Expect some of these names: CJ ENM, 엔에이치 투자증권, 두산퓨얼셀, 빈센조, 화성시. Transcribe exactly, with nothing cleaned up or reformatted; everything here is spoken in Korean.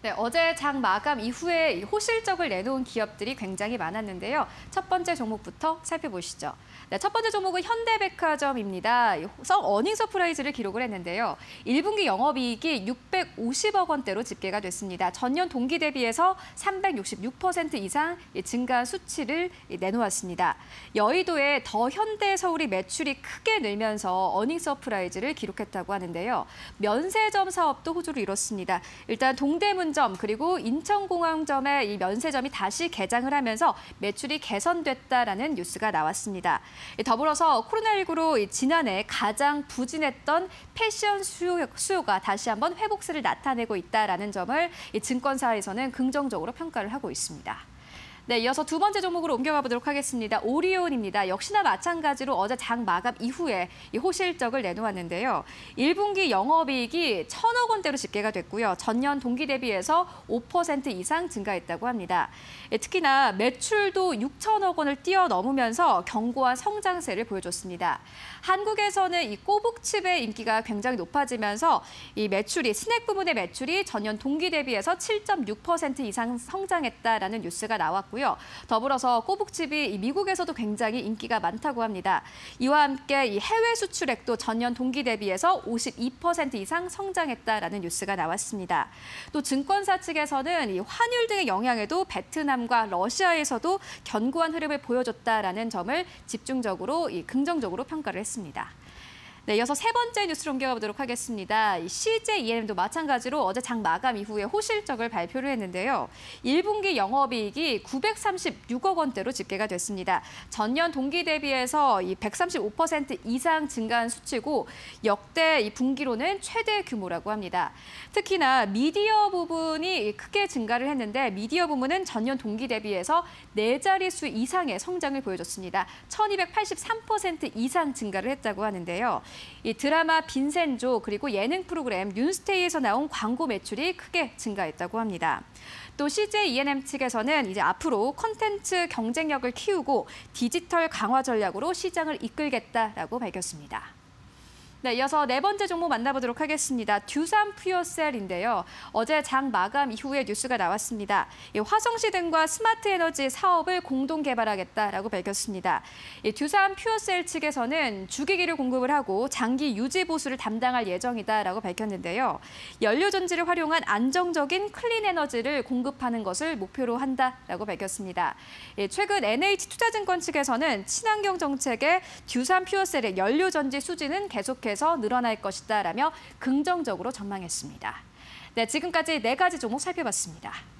네, 어제 장 마감 이후에 호실적을 내놓은 기업들이 굉장히 많았는데요. 첫 번째 종목부터 살펴보시죠. 네, 첫 번째 종목은 현대백화점입니다. 어닝 서프라이즈를 기록을 했는데요. 일 분기 영업이익이 육백오십억 원대로 집계가 됐습니다. 전년 동기 대비해서 삼백육십육 퍼센트 이상 증가한 수치를 내놓았습니다. 여의도의 더 현대 서울이 매출이 크게 늘면서 어닝 서프라이즈를 기록했다고 하는데요. 면세점 사업도 호조를 이뤘습니다. 일단 동대문 점 그리고 인천공항점의 이 면세점이 다시 개장을 하면서 매출이 개선됐다라는 뉴스가 나왔습니다. 더불어서 코로나 일구로 지난해 가장 부진했던 패션 수요, 수요가 다시 한번 회복세를 나타내고 있다라는 점을 이 증권사에서는 긍정적으로 평가를 하고 있습니다. 네, 이어서 두 번째 종목으로 옮겨가 보도록 하겠습니다. 오리온입니다. 역시나 마찬가지로 어제 장 마감 이후에 이 호실적을 내놓았는데요. 일 분기 영업이익이 천억 원대로 집계가 됐고요. 전년 동기 대비해서 오 퍼센트 이상 증가했다고 합니다. 특히나 매출도 육천억 원을 뛰어넘으면서 견고한 성장세를 보여줬습니다. 한국에서는 이 꼬북칩의 인기가 굉장히 높아지면서 이 매출이 스낵 부문의 매출이 전년 동기 대비해서 칠 점 육 퍼센트 이상 성장했다라는 뉴스가 나왔고요. 더불어서 꼬북칩이 미국에서도 굉장히 인기가 많다고 합니다. 이와 함께 이 해외 수출액도 전년 동기 대비해서 오십이 퍼센트 이상 성장했다라는 뉴스가 나왔습니다. 또 증권사 측에서는 이 환율 등의 영향에도 베트남과 러시아에서도 견고한 흐름을 보여줬다라는 점을 집중적으로 이 긍정적으로 평가를 했습니다. 네, 이어서 세 번째 뉴스로 옮겨가 보도록 하겠습니다. 씨제이 이엔엠도 마찬가지로 어제 장 마감 이후에 호실적을 발표를 했는데요. 일 분기 영업이익이 구백삼십육억 원대로 집계가 됐습니다. 전년 동기 대비해서 백삼십오 퍼센트 이상 증가한 수치고 역대 이 분기로는 최대 규모라고 합니다. 특히나 미디어 부분이 크게 증가를 했는데 미디어 부문은 전년 동기 대비해서 네 자릿수 이상의 성장을 보여줬습니다. 천이백팔십삼 퍼센트 이상 증가를 했다고 하는데요. 이 드라마 빈센조 그리고 예능 프로그램 윤스테이에서 나온 광고 매출이 크게 증가했다고 합니다. 또 씨제이 이엔엠 측에서는 이제 앞으로 콘텐츠 경쟁력을 키우고 디지털 강화 전략으로 시장을 이끌겠다라고 밝혔습니다. 네, 이어서 네 번째 종목 만나보도록 하겠습니다. 두산퓨얼셀인데요. 어제 장 마감 이후에 뉴스가 나왔습니다. 화성시 등과 스마트 에너지 사업을 공동 개발하겠다라고 밝혔습니다. 두산퓨얼셀 측에서는 주기기를 공급을 하고 장기 유지 보수를 담당할 예정이다라고 밝혔는데요. 연료 전지를 활용한 안정적인 클린 에너지를 공급하는 것을 목표로 한다라고 밝혔습니다. 최근 엔에이치 투자증권 측에서는 친환경 정책에 두산퓨얼셀의 연료 전지 수지는 계속해서 해서 늘어날 것이다라며 긍정적으로 전망했습니다. 네, 지금까지 네 가지 종목 살펴봤습니다.